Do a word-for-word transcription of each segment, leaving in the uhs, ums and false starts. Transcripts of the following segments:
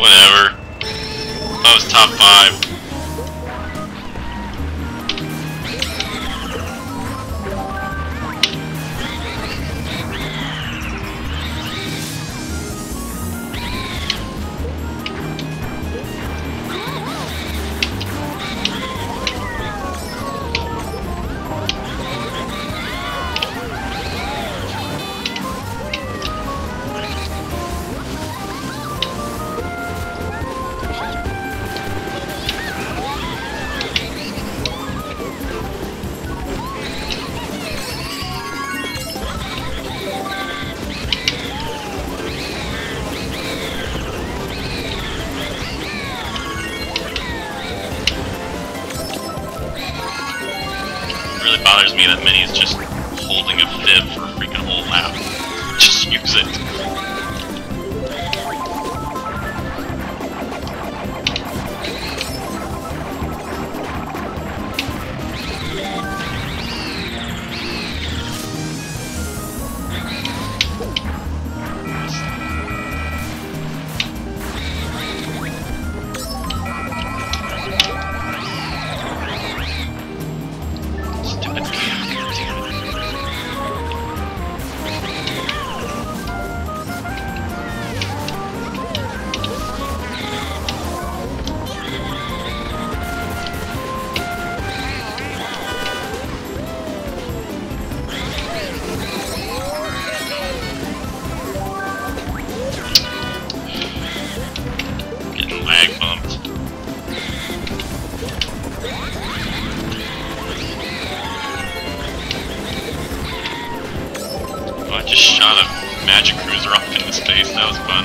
Whatever. That was top five. Really bothers me that Minnie's just holding a fib for a freaking whole lap. Just use it. I just shot a magic cruiser off into space, that was fun.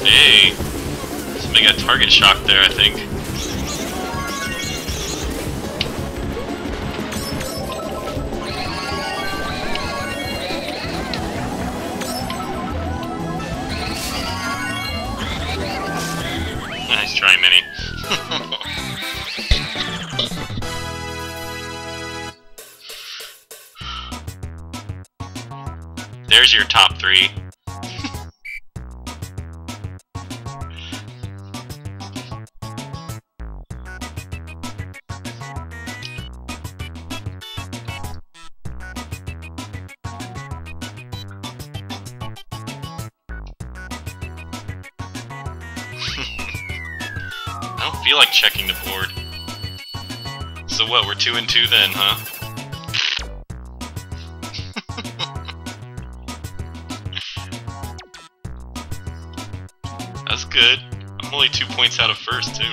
Hey! Somebody got target shock there, I think. Nice try, Minnie. There's your top three. I don't feel like checking the board. So what, we're two and two then, huh? That's good. I'm only two points out of first, too.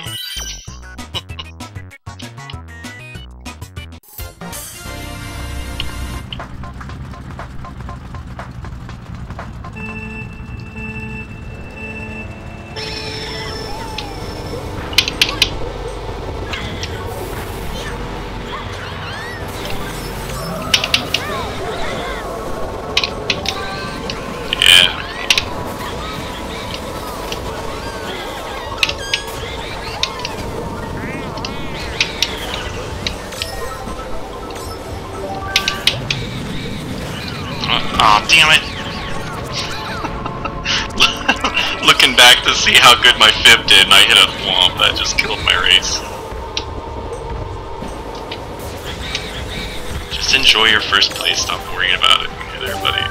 Aw, oh, damn it! Looking back to see how good my fib did, and I hit a womp that just killed my race. Just enjoy your first place, stop worrying about it when you're there, buddy.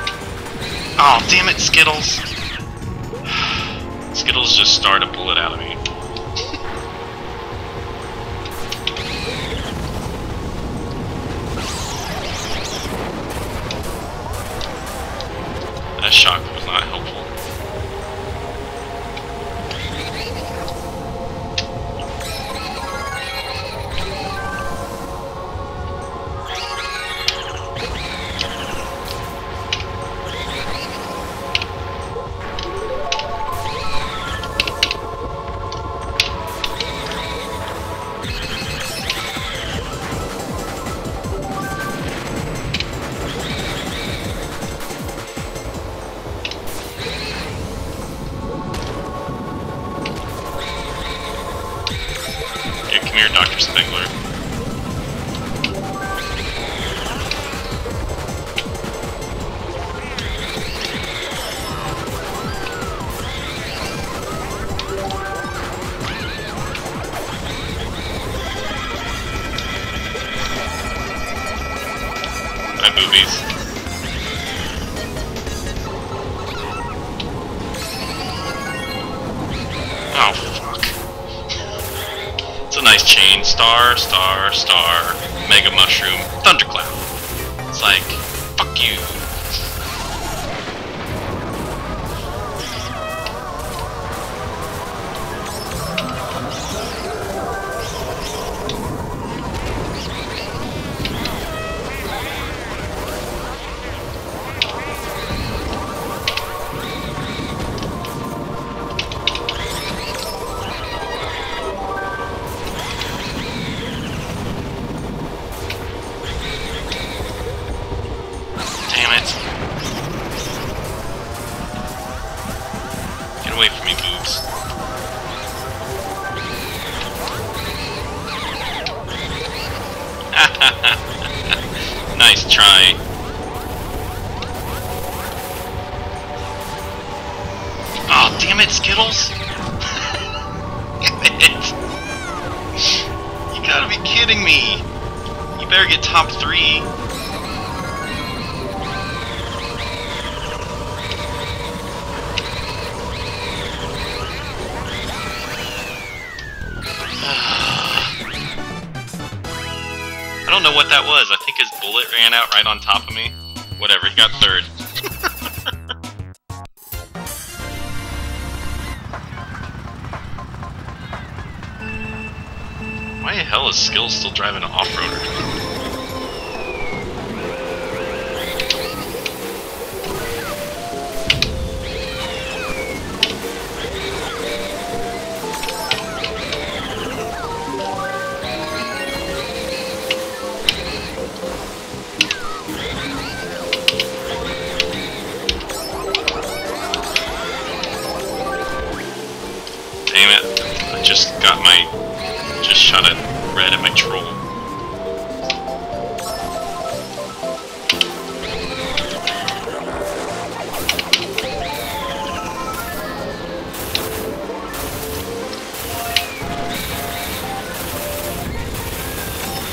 Aw, oh, damn it, Skittles! Skittles just starred a bullet out of me. That shock was not helpful. Come here, Doctor Spangler. My boobies. Chain, star, star, star, mega mushroom, thundercloud. It's like, fuck you. Away from me, boobs. Nice try. Oh, damn it, Skittles! Damn it! You gotta be kidding me! You better get top three. I don't know what that was. I think his bullet ran out right on top of me. Whatever, he got third. Why the hell is Skill still driving an off-roader? Just got my, just shot at red at my troll.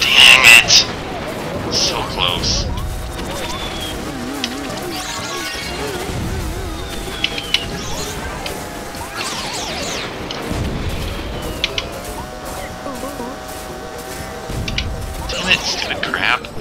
Dang it! So close. Stupid crap. Damn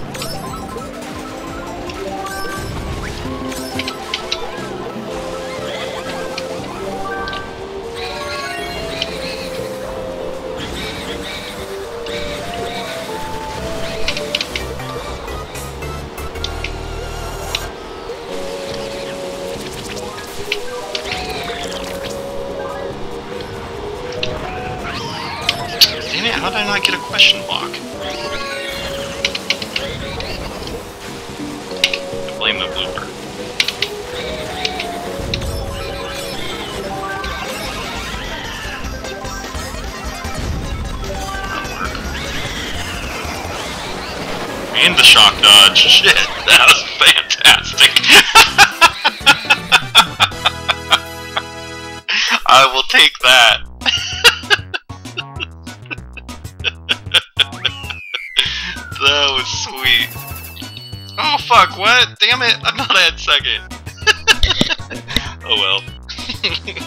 it, how did I not get a question block? Blame the blooper. And the shock dodge. Shit, that was fantastic. I will take that. That was sweet. Oh fuck, what? Damn it, I'm not at second. Oh well.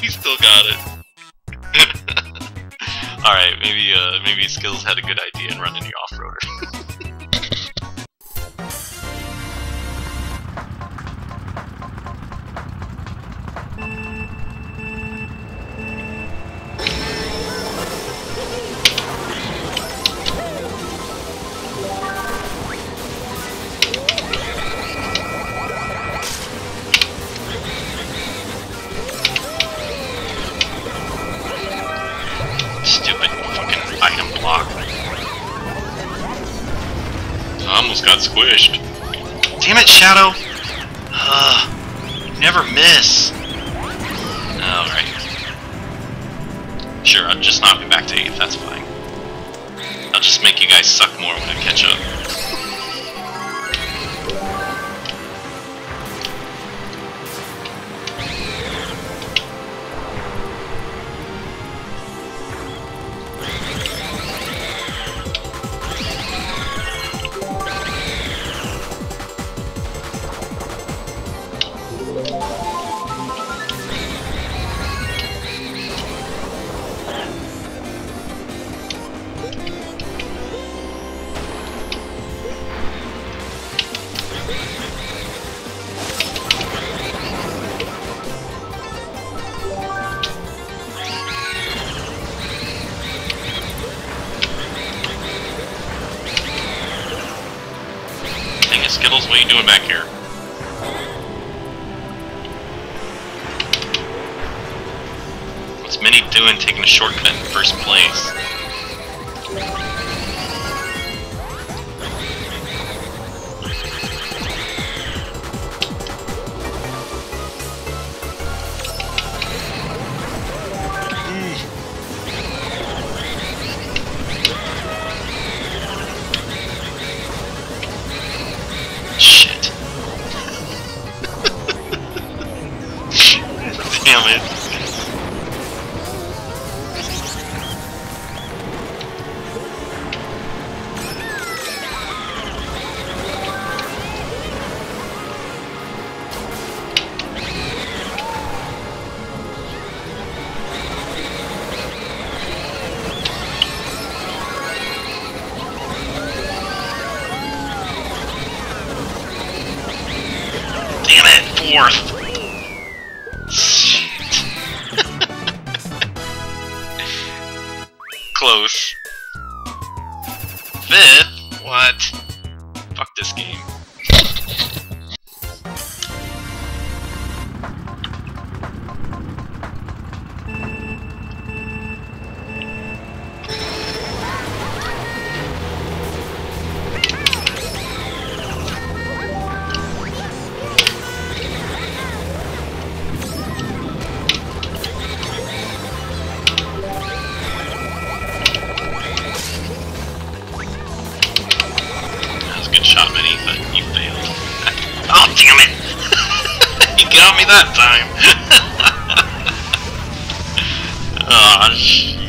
We still got it. Alright, maybe uh maybe Skittles had a good idea in running the off-roader. I almost got squished. Damn it, Shadow! Uh, you never miss. Alright. Sure, I'll just knock me back to eighth, that's fine. just make you guys suck more when I catch up. Skittles, what are you doing back here? What's Minnie doing taking a shortcut in first place? Fourth. Shit. Close. Fifth? What? Fuck this game. That time. Oh, Jesus.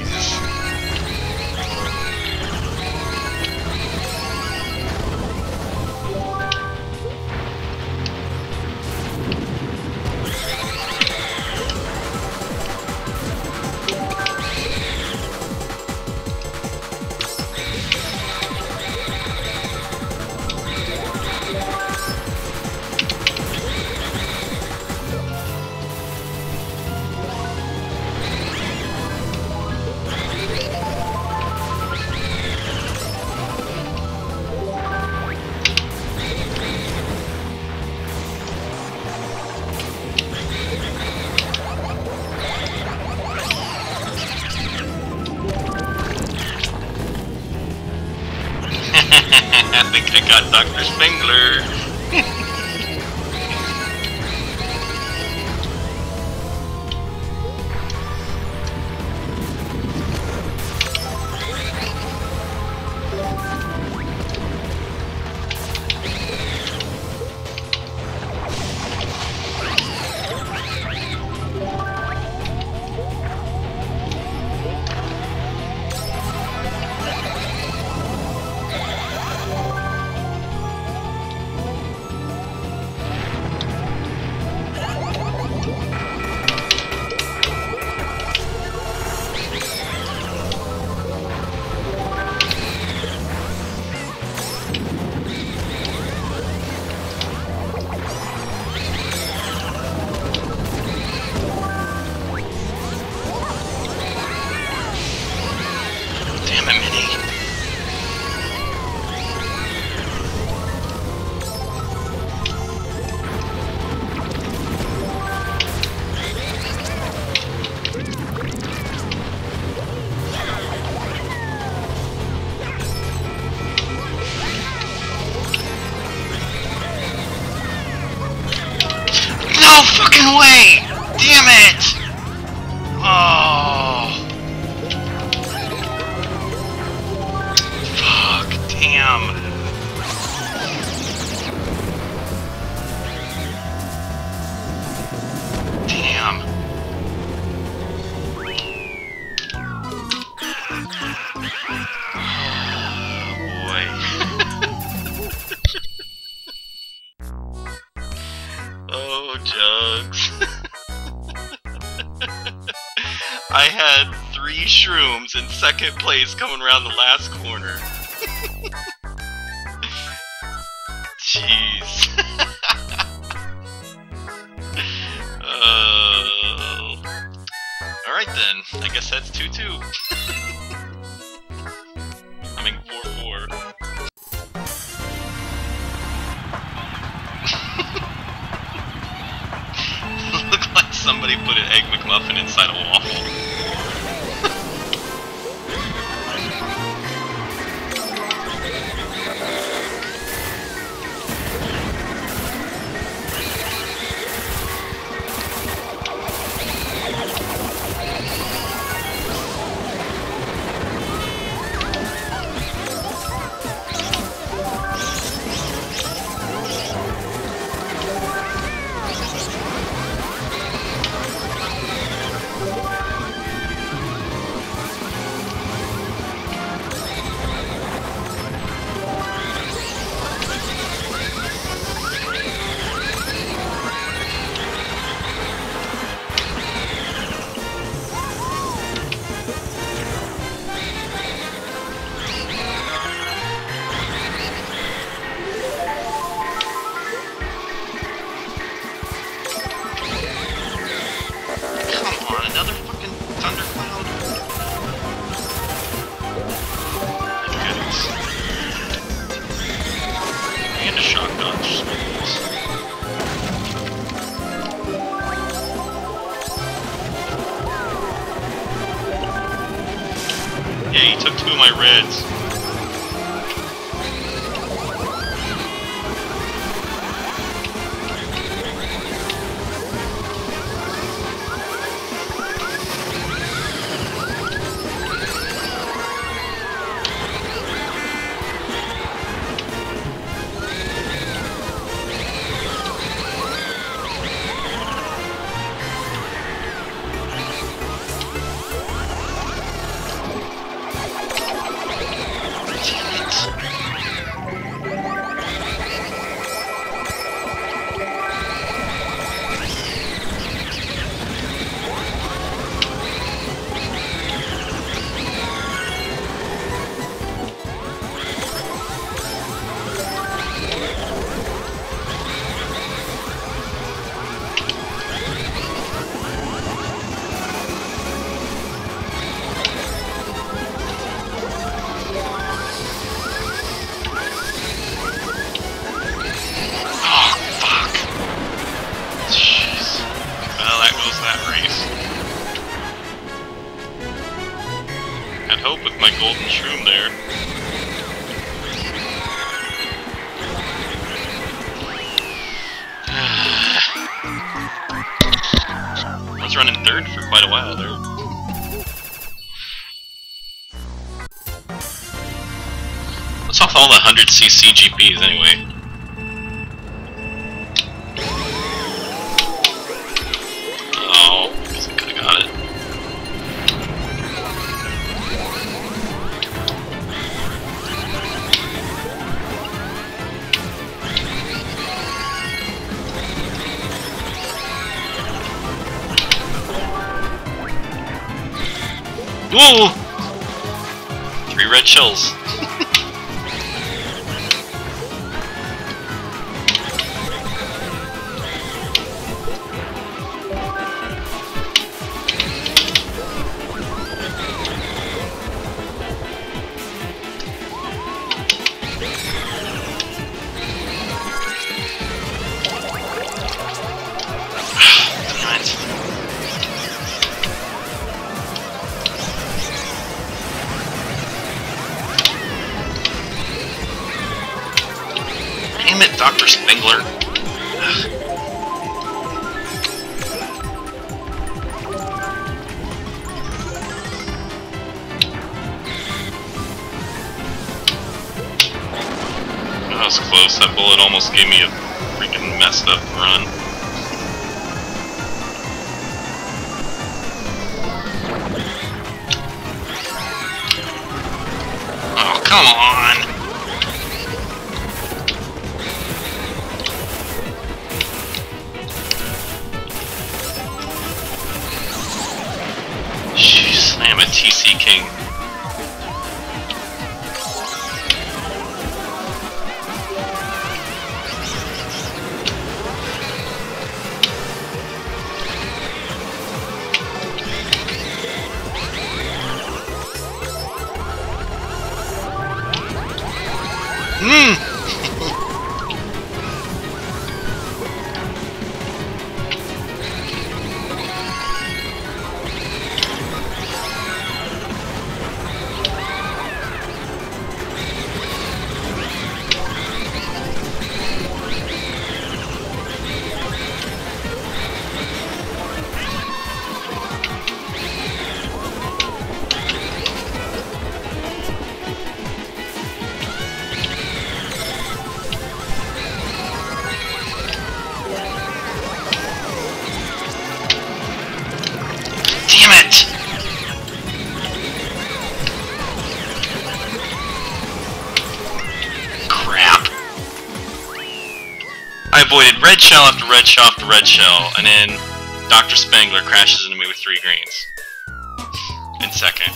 I think I got Doctor Spangler. Wait! Damn it! Oh! I had three shrooms in second place coming around the last corner. Jeez. uh, Alright then, I guess that's two two. I mean four four. Somebody put an Egg McMuffin inside a waffle. C C G Ps anyway. Oh, I guess I could've got it. Whoa! Three red shells. Doctor Spangler. Ugh. That was close. That bullet almost gave me a freaking messed up run. Oh, come on! I am a T C King. Mmm! I avoided red shell after red shell after red shell, and then Doctor Spangler crashes into me with three greens. In second.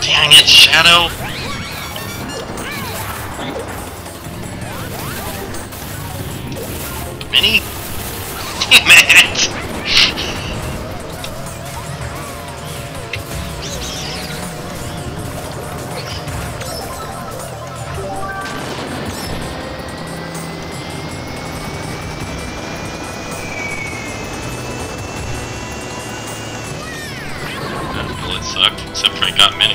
Dang it, Shadow! Mini? Damn it! That bullet sucked, except for I got many.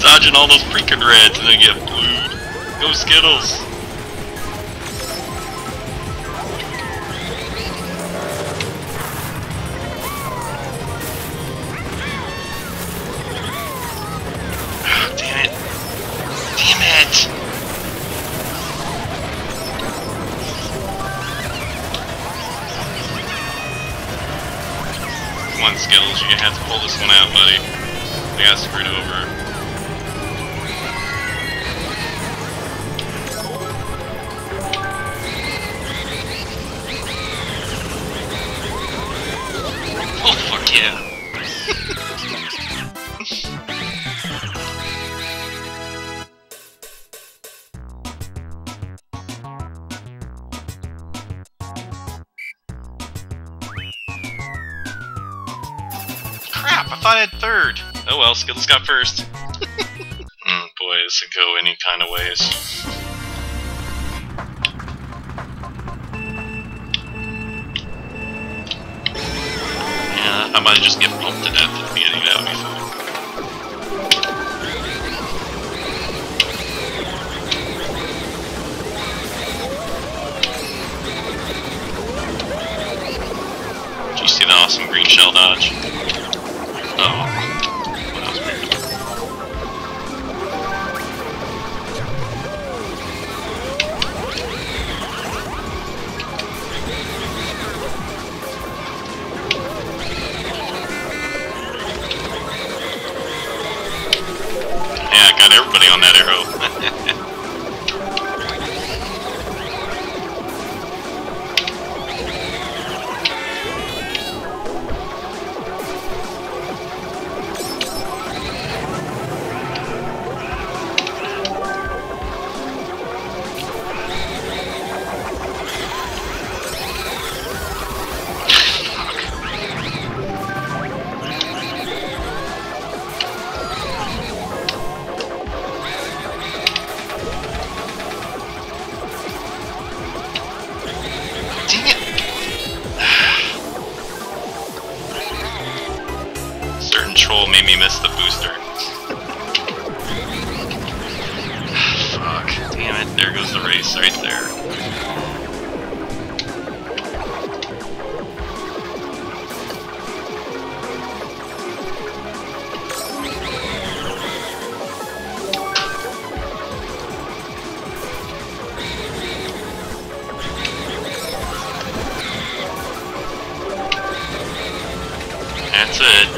Dodging all those freaking reds and then get blued. Go Skittles! Oh, damn it. Damn it! Come on, Skittles, you're gonna have to pull this one out, buddy. I got screwed over. Crap, I thought I had third. Oh well, Skittles got first. mm, boy, this could go any kind of ways. I might just get pumped to death at the beginning, that would be fun. Did you see the awesome green shell dodge? Oh, that was weird. you missed the booster. Fuck. Damn it. There goes the race right there. That's it.